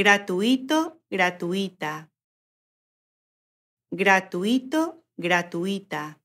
Gratuito, gratuita. Gratuito, gratuita.